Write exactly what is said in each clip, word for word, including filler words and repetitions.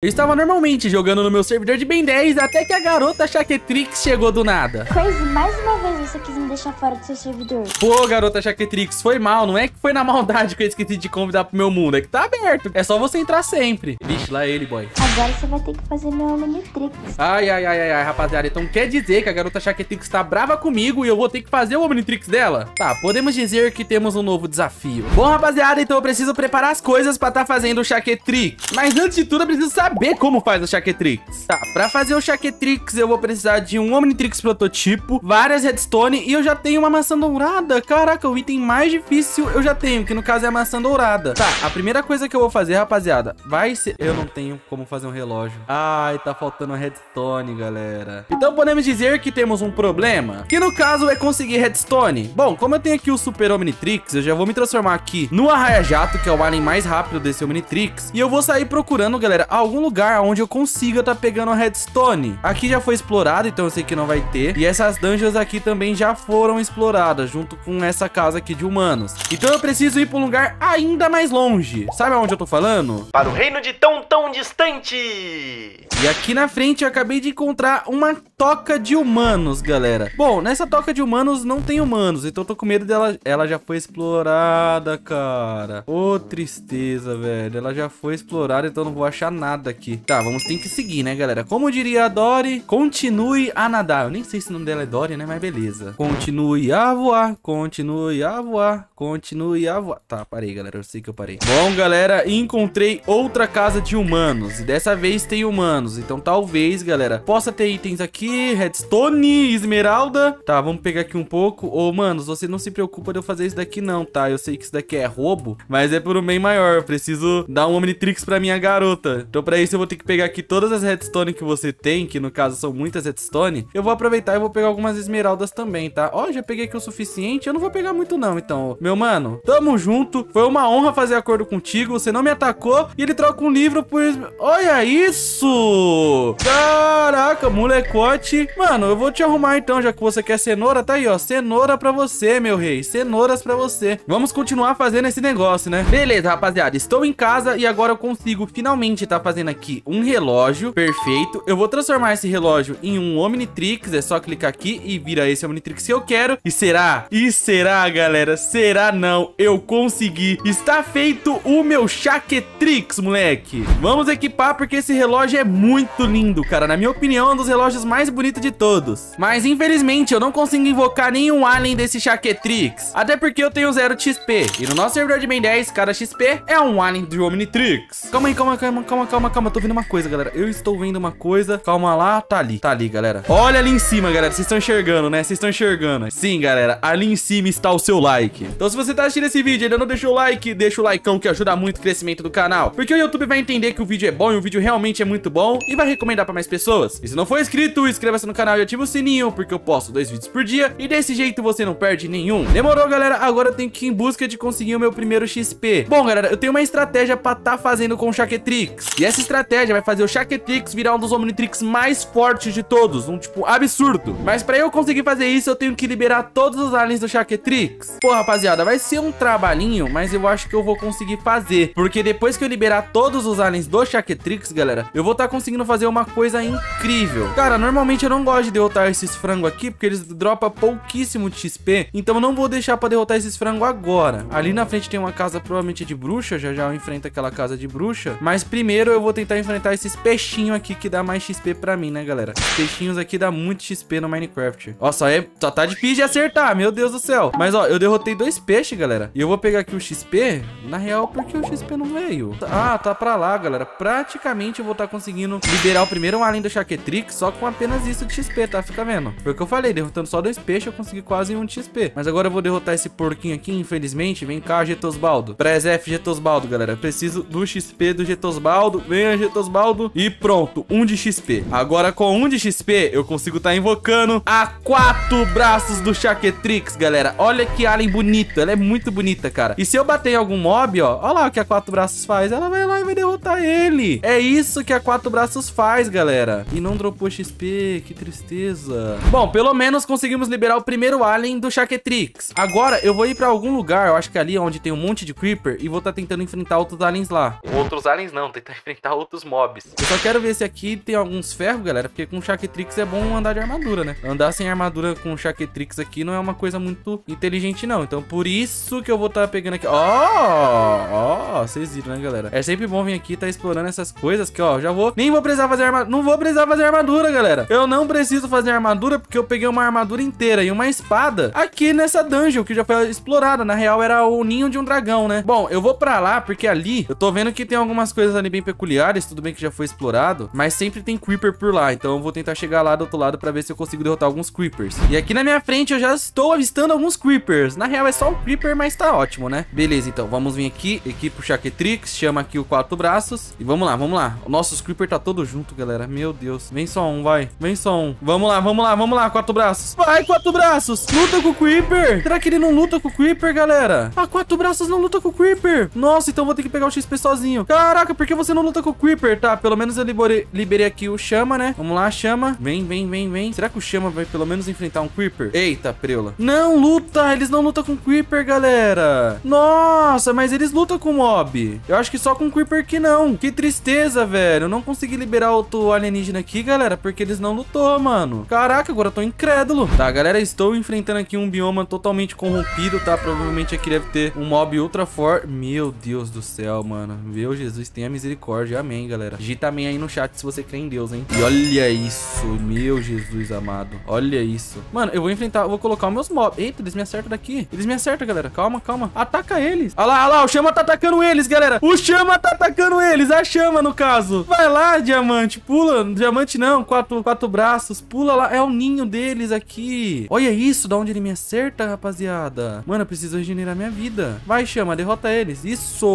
Eu estava normalmente jogando no meu servidor de Ben dez, até que a garota Chaquetrix chegou do nada. Crazy, mais uma vez você quis me deixar fora do seu servidor. Pô, garota Chaquetrix, foi mal. Não é que foi na maldade que eu esqueci de convidar pro meu mundo. É que tá aberto. É só você entrar sempre. Vixe, lá ele, boy. Agora você vai ter que fazer meu Omnitrix. Ai, ai, ai, ai, rapaziada. Então quer dizer que a garota Chaquetrix tá brava comigo e eu vou ter que fazer o Omnitrix dela? Tá, podemos dizer que temos um novo desafio. Bom, rapaziada, então eu preciso preparar as coisas pra tá fazendo o Chaquetrix. Mas antes de tudo, eu preciso saber saber como faz o Chaquetrix. Tá, pra fazer o Chaquetrix eu vou precisar de um Omnitrix prototipo, várias redstone e eu já tenho uma maçã dourada. Caraca, o item mais difícil eu já tenho, que no caso é a maçã dourada. Tá, a primeira coisa que eu vou fazer, rapaziada, vai ser... Eu não tenho como fazer um relógio. Ai, tá faltando redstone, galera. Então podemos dizer que temos um problema, que no caso é conseguir redstone. Bom, como eu tenho aqui o Super Omnitrix, eu já vou me transformar aqui no Arraia Jato, que é o alien mais rápido desse Omnitrix, e eu vou sair procurando, galera, algum lugar onde eu consiga tá pegando redstone. Aqui já foi explorado, então eu sei que não vai ter. E essas dungeons aqui também já foram exploradas, junto com essa casa aqui de humanos. Então eu preciso ir pra um lugar ainda mais longe. Sabe aonde eu tô falando? Para o reino de tão, tão distante. E aqui na frente eu acabei de encontrar uma toca de humanos, galera. Bom, nessa toca de humanos não tem humanos, então eu tô com medo dela. Ela já foi explorada, cara. Ô, tristeza, velho. Ela já foi explorada, então eu não vou achar nada aqui. Tá, vamos ter que seguir, né, galera? Como diria a Dory, continue a nadar. Eu nem sei se o nome dela é Dory, né? Mas beleza. Continue a voar, continue a voar, continue a voar. Tá, parei, galera. Eu sei que eu parei. Bom, galera, encontrei outra casa de humanos. E dessa vez tem humanos. Então, talvez, galera, possa ter itens aqui. Redstone, esmeralda. Tá, vamos pegar aqui um pouco. Ô, manos, você não se preocupa de eu fazer isso daqui, não, tá? Eu sei que isso daqui é roubo, mas é por um bem maior. Eu preciso dar um Omnitrix pra minha garota. Então, pra isso eu vou ter que pegar aqui todas as redstone que você tem, que no caso são muitas redstone. Eu vou aproveitar e vou pegar algumas esmeraldas também, tá? Ó, já peguei aqui o suficiente. Eu não vou pegar muito não, então. Meu mano, tamo junto. Foi uma honra fazer acordo contigo. Você não me atacou e ele troca um livro por... Olha isso! Caraca, molecote. Mano, eu vou te arrumar então, já que você quer cenoura. Tá aí, ó. Cenoura pra você, meu rei. Cenouras pra você. Vamos continuar fazendo esse negócio, né? Beleza, rapaziada. Estou em casa e agora eu consigo finalmente, tá? Fazendo aqui um relógio, perfeito. Eu vou transformar esse relógio em um Omnitrix. É só clicar aqui e vira esse Omnitrix que eu quero. E será? E será, galera? Será não? Eu consegui. Está feito o meu Chaquetrix, moleque. Vamos equipar porque esse relógio é muito lindo, cara. Na minha opinião, é um dos relógios mais bonitos de todos. Mas, infelizmente, eu não consigo invocar nenhum alien desse Chaquetrix. Até porque eu tenho zero X P. E no nosso servidor de Ben dez, cada X P é um alien do Omnitrix. Calma aí, calma, calma, calma. Calma, calma, tô vendo uma coisa, galera. Eu estou vendo uma coisa. Calma lá, tá ali, tá ali, galera. Olha ali em cima, galera, vocês estão enxergando, né? Vocês estão enxergando. Sim, galera, ali em cima está o seu like. Então se você tá assistindo esse vídeo e ainda não deixou o like, deixa o likeão que ajuda muito o crescimento do canal, porque o YouTube vai entender que o vídeo é bom e o vídeo realmente é muito bom e vai recomendar pra mais pessoas. E se não for inscrito, inscreva-se no canal e ativa o sininho, porque eu posto dois vídeos por dia e desse jeito você não perde nenhum. Demorou, galera? Agora eu tenho que ir em busca de conseguir o meu primeiro X P. Bom, galera, eu tenho uma estratégia pra tá fazendo com o Chaquetrix. E essa estratégia vai fazer o Chaquetrix virar um dos Omnitrix mais fortes de todos. Um tipo absurdo. Mas pra eu conseguir fazer isso, eu tenho que liberar todos os aliens do Chaquetrix. Pô, rapaziada, vai ser um trabalhinho, mas eu acho que eu vou conseguir fazer. Porque depois que eu liberar todos os aliens do Chaquetrix, galera, eu vou estar tá conseguindo fazer uma coisa incrível. Cara, normalmente eu não gosto de derrotar esses frangos aqui, porque eles dropam pouquíssimo de X P. Então eu não vou deixar pra derrotar esses frangos agora. Ali na frente tem uma casa provavelmente de bruxa. Já já eu enfrento aquela casa de bruxa. Mas primeiro eu vou tentar enfrentar esses peixinhos aqui, que dá mais X P pra mim, né, galera? Esses peixinhos aqui dá muito X P no Minecraft. Ó, só, é, só tá difícil de acertar, meu Deus do céu. Mas, ó, eu derrotei dois peixes, galera. E eu vou pegar aqui o X P, na real, porque o X P não veio. Ah, tá pra lá, galera. Praticamente eu vou tá conseguindo liberar o primeiro alien do Chaquetrix só com apenas isso de X P, tá? Fica vendo? Foi o que eu falei, derrotando só dois peixes eu consegui quase um de X P. Mas agora eu vou derrotar esse porquinho aqui, infelizmente. Vem cá, Getosbaldo. Prez-F, Getosbaldo, galera. Eu preciso do X P do Getosbaldo. Venha, Getosbaldo. E pronto, um de X P. Agora com um de X P eu consigo estar tá invocando a quatro braços do Chaquetrix, galera. Olha que alien bonita, ela é muito bonita, cara. E se eu bater em algum mob, ó, olha lá o que a quatro braços faz. Ela vai lá e vai derrotar ele. É isso que a quatro braços faz, galera. E não dropou X P, que tristeza. Bom, pelo menos conseguimos liberar o primeiro alien do Chaquetrix. Agora eu vou ir pra algum lugar, eu acho que ali onde tem um monte de creeper, e vou estar tá tentando enfrentar outros aliens lá. Outros aliens não, tentar enfrentar enfrentar outros mobs. Eu só quero ver se aqui tem alguns ferros, galera, porque com Chaquetrix é bom andar de armadura, né? Andar sem armadura com Chaquetrix aqui não é uma coisa muito inteligente, não. Então, por isso que eu vou estar tá pegando aqui. Ó, ó, vocês viram, né, galera? É sempre bom vir aqui e tá explorando essas coisas que, ó, já vou... Nem vou precisar fazer armadura. Não vou precisar fazer armadura, galera. Eu não preciso fazer armadura porque eu peguei uma armadura inteira e uma espada aqui nessa dungeon que já foi explorada. Na real, era o ninho de um dragão, né? Bom, eu vou pra lá porque ali eu tô vendo que tem algumas coisas ali bem peculiares. Tudo bem que já foi explorado, mas sempre tem creeper por lá. Então eu vou tentar chegar lá do outro lado pra ver se eu consigo derrotar alguns creepers. E aqui na minha frente eu já estou avistando alguns creepers. Na real, é só um creeper, mas tá ótimo, né? Beleza, então vamos vir aqui, aqui pro Chaquetrix. Chama aqui o quatro braços. E vamos lá, vamos lá. Nossa, os creeper tá todo junto, galera. Meu Deus. Vem só um, vai. Vem só um. Vamos lá, vamos lá, vamos lá, quatro braços. Vai, quatro braços. Luta com o creeper. Será que ele não luta com o creeper, galera? Ah, quatro braços não luta com o creeper. Nossa, então vou ter que pegar o X P sozinho. Caraca, por que você não luta com o creeper? Tá, pelo menos eu liberei, liberei aqui o chama, né? Vamos lá, chama. Vem, vem, vem, vem. Será que o chama vai pelo menos enfrentar um creeper? Eita, preula. Não luta, eles não lutam com creeper, galera. Nossa, mas eles lutam com mob. Eu acho que só com creeper que não. Que tristeza, velho. Eu não consegui liberar outro alienígena aqui, galera, porque eles não lutou, mano. Caraca, agora eu tô incrédulo. Tá, galera, estou enfrentando aqui um bioma totalmente corrompido, tá? Provavelmente aqui deve ter um mob ultra forte. Meu Deus do céu, mano. Meu Jesus, tenha misericórdia. Amém, galera. Digita amém aí no chat se você crê em Deus, hein? E olha isso, meu Jesus amado. Olha isso. Mano, eu vou enfrentar, eu vou colocar os meus mobs. Eita, eles me acertam daqui. Eles me acertam, galera. Calma, calma. Ataca eles. Olha lá, olha lá. O chama tá atacando eles, galera. O chama tá atacando eles. A chama, no caso. Vai lá, diamante. Pula. Diamante não. Quatro, quatro braços. Pula lá. É o ninho deles aqui. Olha isso, da onde ele me acerta, rapaziada. Mano, eu preciso regenerar minha vida. Vai, chama. Derrota eles. Isso.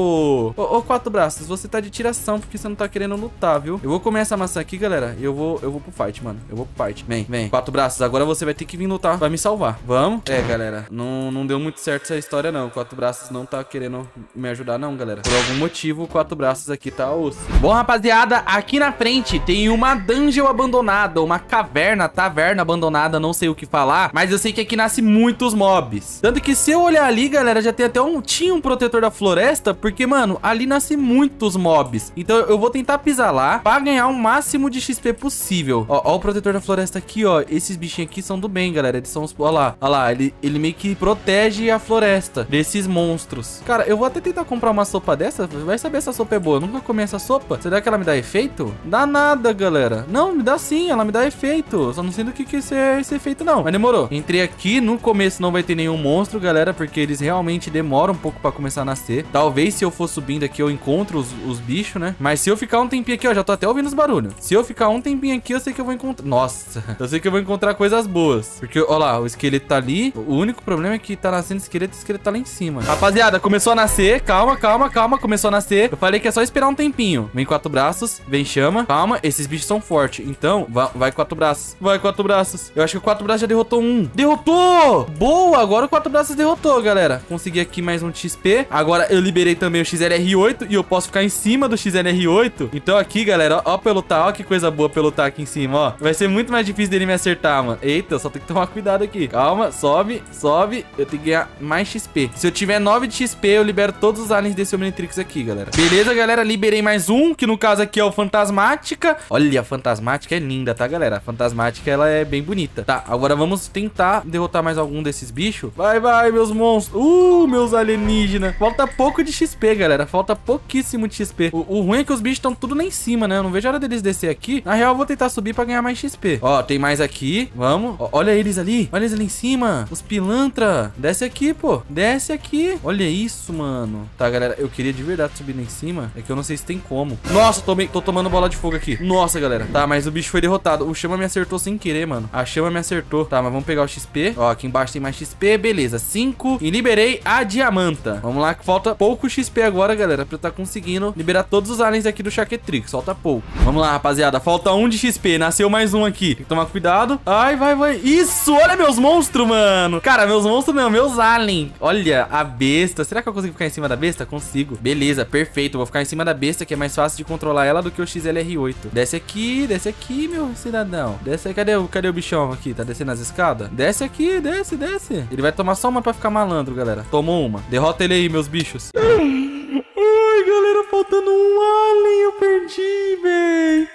Ô, ô, quatro braços. Você tá de tiração porque você não tá querendo lutar, viu? Eu vou comer essa maçã aqui, galera. Eu vou, eu vou pro fight, mano. Eu vou pro fight. Vem, vem. Quatro braços. Agora você vai ter que vir lutar. Vai me salvar. Vamos? É, galera. Não, não deu muito certo essa história, não. Quatro braços não tá querendo me ajudar, não, galera. Por algum motivo, quatro braços aqui tá osso. Bom, rapaziada, aqui na frente tem uma dungeon abandonada, uma caverna, taverna abandonada, não sei o que falar, mas eu sei que aqui nasce muitos mobs. Tanto que se eu olhar ali, galera, já tem até um, tinha um protetor da floresta, porque, mano, ali nasce muitos mobs. Então eu vou tentar pisar lá pra ganhar o máximo de X P possível. Ó, ó o protetor da floresta aqui, ó. Esses bichinhos aqui são do bem, galera. Eles são os... Ó lá, ó lá. Ele, ele meio que protege a floresta desses monstros. Cara, eu vou até tentar comprar uma sopa dessa. Vai saber se essa sopa é boa. Eu nunca comi essa sopa. Será que ela me dá efeito? Dá nada, galera. Não, me dá sim. Ela me dá efeito. Só não sei do que que esse, esse efeito, não. Mas demorou. Entrei aqui. No começo não vai ter nenhum monstro, galera, porque eles realmente demoram um pouco pra começar a nascer. Talvez se eu for subindo aqui eu encontro os, os bichos, né? Mas se eu ficar um tempinho aqui, ó, já tô até ouvindo os barulhos. Se eu ficar um tempinho aqui, eu sei que eu vou encontrar... Nossa! Eu sei que eu vou encontrar coisas boas. Porque, ó lá, o esqueleto tá ali. O único problema é que tá nascendo esqueleto e o esqueleto tá lá em cima. Rapaziada, começou a nascer. Calma, calma, calma. Começou a nascer. Eu falei que é só esperar um tempinho. Vem quatro braços. Vem chama. Calma. Esses bichos são fortes. Então, vai, vai quatro braços. Vai quatro braços. Eu acho que o quatro braços já derrotou um. Derrotou! Boa! Agora o quatro braços derrotou, galera. Consegui aqui mais um X P. Agora eu liberei também o X L R oito e eu posso ficar em cima do X L R oito. Então aqui, galera, ó, ó pelotar. Ó que coisa boa pelotar aqui em cima, ó. Vai ser muito mais difícil dele me acertar, mano. Eita, eu só tenho que tomar cuidado aqui. Calma, sobe, sobe. Eu tenho que ganhar mais X P. Se eu tiver nove de X P, eu libero todos os aliens desse Omnitrix aqui, galera. Beleza, galera? Liberei mais um, que no caso aqui é o Fantasmática. Olha, a Fantasmática é linda, tá, galera? A Fantasmática, ela é bem bonita. Tá, agora vamos tentar derrotar mais algum desses bichos. Vai, vai, meus monstros. Uh, meus alienígenas. Falta pouco de X P, galera. Falta pouquíssimo de X P. O, o ruim é que os bichos estão tudo lá em cima, né? Eu não vejo a hora deles descer aqui. Na real, eu vou tentar subir pra ganhar mais X P. Ó, tem mais aqui. Vamos. Ó, olha eles ali. Olha eles ali em cima. Os pilantra. Desce aqui, pô. Desce aqui. Olha isso, mano. Tá, galera. Eu queria de verdade subir lá em cima. É que eu não sei se tem como. Nossa, tô, me... tô tomando bola de fogo aqui. Nossa, galera. Tá, mas o bicho foi derrotado. O chama me acertou sem querer, mano. A chama me acertou. Tá, mas vamos pegar o X P. Ó, aqui embaixo tem mais X P. Beleza. cinco. E liberei a diamanta. Vamos lá, que falta pouco X P agora, galera, pra eu tá conseguindo liberar todos os aliens aqui do Chaquetrix. Falta pouco. Vamos lá, rapaziada. Falta um de X P. Nasceu mais um aqui. Tem que tomar cuidado. Ai, vai, vai. Isso! Olha meus monstros, mano. Cara, meus monstros não. Meus aliens. Olha, a besta. Será que eu consigo ficar em cima da besta? Consigo. Beleza, perfeito. Vou ficar em cima da besta, que é mais fácil de controlar ela do que o X L R oito. Desce aqui. Desce aqui, meu cidadão. Desce aí. Cadê o, cadê o bichão aqui? Tá descendo as escadas? Desce aqui. Desce, desce. Ele vai tomar só uma pra ficar malandro, galera. Tomou uma. Derrota ele aí, meus bichos. Ai, galera, falta Faltando um alien, eu perdi, véi.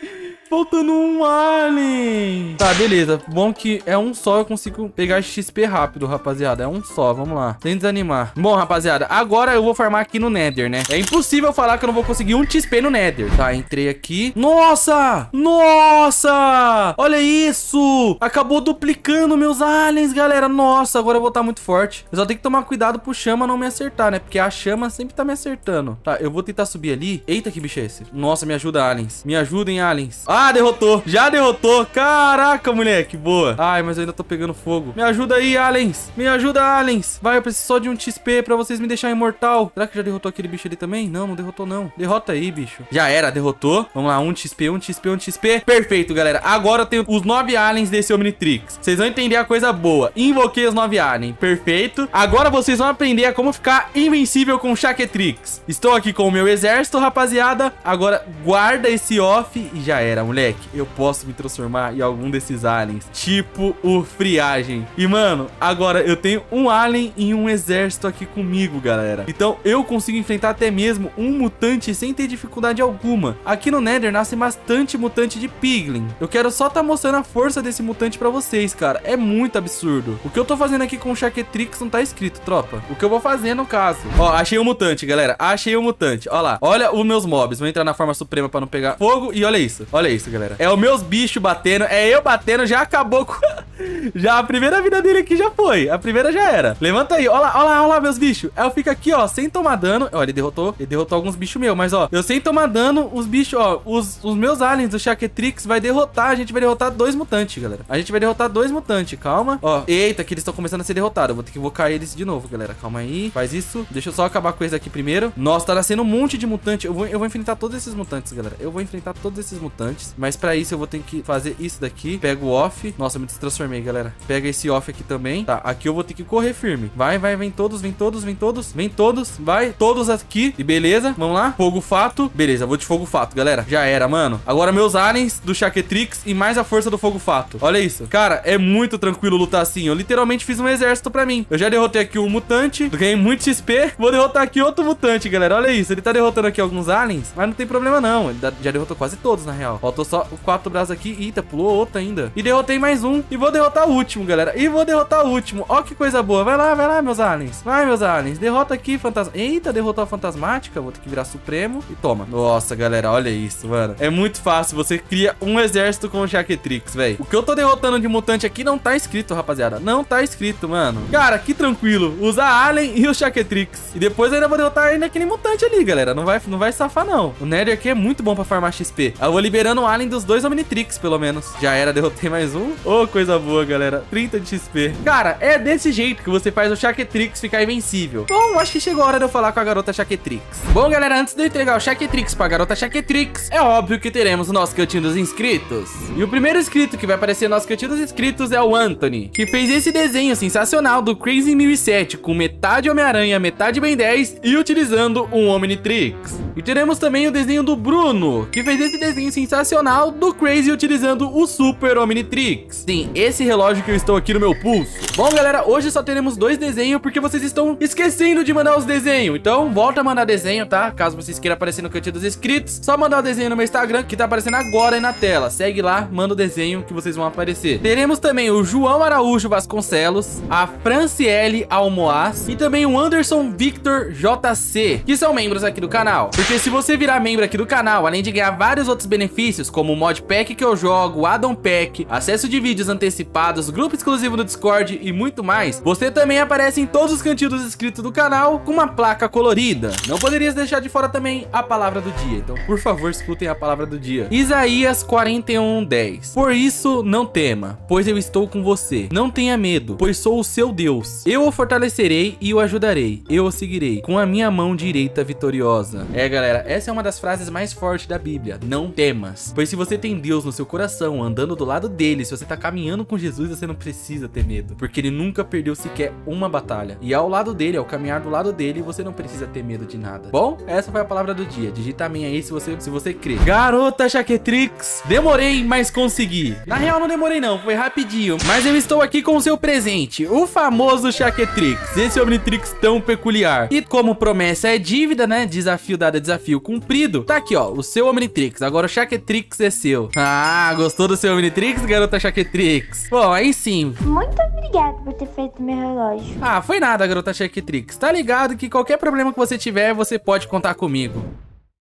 Faltando um alien. Tá, beleza. Bom que é um só, eu consigo pegar X P rápido, rapaziada. É um só, vamos lá. Sem desanimar. Bom, rapaziada, agora eu vou farmar aqui no Nether, né? É impossível falar que eu não vou conseguir um X P no Nether. Tá, entrei aqui. Nossa! Nossa! Olha isso! Acabou duplicando meus aliens, galera. Nossa, agora eu vou estar muito forte. Eu só tenho que tomar cuidado pro chama não me acertar, né? Porque a chama sempre tá me acertando. Tá, eu vou tentar subir ali. Eita, que bicho é esse? Nossa, me ajuda, aliens. Me ajudem, aliens. Ah, derrotou. Já derrotou. Caraca, moleque. Boa. Ai, mas eu ainda tô pegando fogo. Me ajuda aí, aliens. Me ajuda, aliens. Vai, eu preciso só de um X P pra vocês me deixarem imortal. Será que já derrotou aquele bicho ali também? Não, não derrotou, não. Derrota aí, bicho. Já era, derrotou. Vamos lá, um X P, um X P, um X P. Perfeito, galera. Agora eu tenho os nove aliens desse Omnitrix. Vocês vão entender a coisa boa. Invoquei os nove aliens. Perfeito. Agora vocês vão aprender a como ficar invencível com o Chaquetrix. Estou aqui com o meu exército, rapaziada. Agora guarda esse off e já era, moleque. Eu posso me transformar em algum desses aliens, tipo o Friagem. E, mano, agora eu tenho um alien e um exército aqui comigo, galera. Então eu consigo enfrentar até mesmo um mutante sem ter dificuldade alguma. Aqui no Nether nasce bastante mutante de Piglin. Eu quero só tá mostrando a força desse mutante pra vocês, cara. É muito absurdo. O que eu tô fazendo aqui com o Chaquetrix não tá escrito, tropa. O que eu vou fazer, no caso. Ó, achei um mutante, galera. Achei um mutante. Ó lá. Olha os meus mobs. Vou entrar na forma suprema pra não pegar fogo. E olha isso. Olha isso, galera. É os meus bichos batendo. É eu batendo. Já acabou com... Já a primeira vida dele aqui já foi. A primeira já era. Levanta aí. Olha lá, olha lá, olha lá, meus bichos. Eu fico aqui, ó, sem tomar dano. Ó, ele derrotou. Ele derrotou alguns bichos meus. Mas, ó, eu sem tomar dano, os bichos, ó, os, os meus aliens do Chaquetrix vai derrotar. A gente vai derrotar dois mutantes, galera. A gente vai derrotar dois mutantes. Calma. Ó, eita, que eles estão começando a ser derrotados. Eu vou ter que invocar eles de novo, galera. Calma aí. Faz isso. Deixa eu só acabar com eles aqui primeiro. Nossa, tá nascendo um monte de mutante. Eu vou, eu vou enfrentar todos esses mutantes, galera. Eu vou enfrentar todos esses mutantes. Mas pra isso eu vou ter que fazer isso daqui. Pego o off. Nossa, eu me destransformei, galera. Pega esse off aqui também. Tá, aqui eu vou ter que correr firme. Vai, vai, vem todos, vem todos, vem todos, vem todos. Vai, todos aqui. E beleza, vamos lá. Fogo fato. Beleza, vou de fogo fato, galera. Já era, mano. Agora meus aliens do Chaquetrix e mais a força do fogo fato. Olha isso. Cara, é muito tranquilo lutar assim. Eu literalmente fiz um exército pra mim. Eu já derrotei aqui um mutante. Ganhei muito X P. Vou derrotar aqui outro mutante, galera. Olha isso. Ele tá derrotando aqui alguns aliens, mas não tem problema não. Ele já derrotou quase todos, na real. Faltou só quatro braços aqui. Eita, pulou outro ainda. E derrotei mais um. E vou derrotar derrotar o último, galera. E vou derrotar o último. Ó, que coisa boa. Vai lá, vai lá, meus aliens. Vai, meus aliens. Derrota aqui, fantasma. Eita, derrotou a fantasmática. Vou ter que virar supremo. E toma. Nossa, galera, olha isso, mano. É muito fácil. Você cria um exército com o Chaquetrix, velho. O que eu tô derrotando de mutante aqui não tá escrito, rapaziada. Não tá escrito, mano. Cara, que tranquilo. Usar alien e o Chaquetrix. E depois eu ainda vou derrotar ainda aquele mutante ali, galera. Não vai, não vai safar, não. O Nether aqui é muito bom pra farmar X P. Eu vou liberando o alien dos dois Omnitrix, pelo menos. Já era, derrotei mais um. Ô, oh, coisa boa. Boa, galera. trinta de X P. Cara, é desse jeito que você faz o Chaquetrix ficar invencível. Bom, acho que chegou a hora de eu falar com a garota Chaquetrix. Bom, galera, antes de eu entregar o Chaquetrix pra garota Chaquetrix, é óbvio que teremos o nosso cantinho dos inscritos. E o primeiro inscrito que vai aparecer no nosso cantinho dos inscritos é o Anthony, que fez esse desenho sensacional do Crazy dez mil e sete com metade Homem-Aranha, metade Ben dez e utilizando um Omnitrix. E teremos também o desenho do Bruno, que fez esse desenho sensacional do Crazy utilizando o Super Omnitrix. Sim, esse Esse relógio que eu estou aqui no meu pulso. Bom, galera, hoje só teremos dois desenhos porque vocês estão esquecendo de mandar os desenhos. Então, volta a mandar desenho, tá? Caso vocês queiram aparecer no cantinho dos inscritos, só mandar o desenho no meu Instagram, que tá aparecendo agora aí na tela. Segue lá, manda o desenho que vocês vão aparecer. Teremos também o João Araújo Vasconcelos, a Franciele Almoaz e também o Anderson Victor J C, que são membros aqui do canal. Porque se você virar membro aqui do canal, além de ganhar vários outros benefícios, como o mod pack que eu jogo, o addon pack, acesso de vídeos antecipados, grupo exclusivo no Discord e muito mais, você também aparece em todos os cantinhos dos inscritos do canal com uma placa colorida. Não poderia deixar de fora também a palavra do dia. Então, por favor, escutem a palavra do dia. Isaías quarenta e um, dez. Por isso, não tema, pois eu estou com você. Não tenha medo, pois sou o seu Deus. Eu o fortalecerei e o ajudarei. Eu o seguirei com a minha mão direita vitoriosa. É, galera, essa é uma das frases mais fortes da Bíblia. Não temas, pois se você tem Deus no seu coração, andando do lado dele, se você tá caminhando com Jesus, você não precisa ter medo, porque que ele nunca perdeu sequer uma batalha. E ao lado dele, ao caminhar do lado dele, você não precisa ter medo de nada. Bom, essa foi a palavra do dia. Digita a minha aí se você, se você crê. Garota Chaquetrix, demorei, mas consegui. Na real, não demorei não, foi rapidinho. Mas eu estou aqui com o seu presente, o famoso Chaquetrix, esse Omnitrix tão peculiar. E como promessa é dívida, né? Desafio dado é desafio cumprido. Tá aqui, ó, o seu Omnitrix. Agora o Chaquetrix é seu. Ah, gostou do seu Omnitrix, garota Chaquetrix? Bom, aí sim. Muito obrigado por ter feito meu relógio. Ah, foi nada, garota Chaquetrix. Tá ligado que qualquer problema que você tiver, você pode contar comigo.